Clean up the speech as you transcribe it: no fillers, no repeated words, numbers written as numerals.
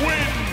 Island win!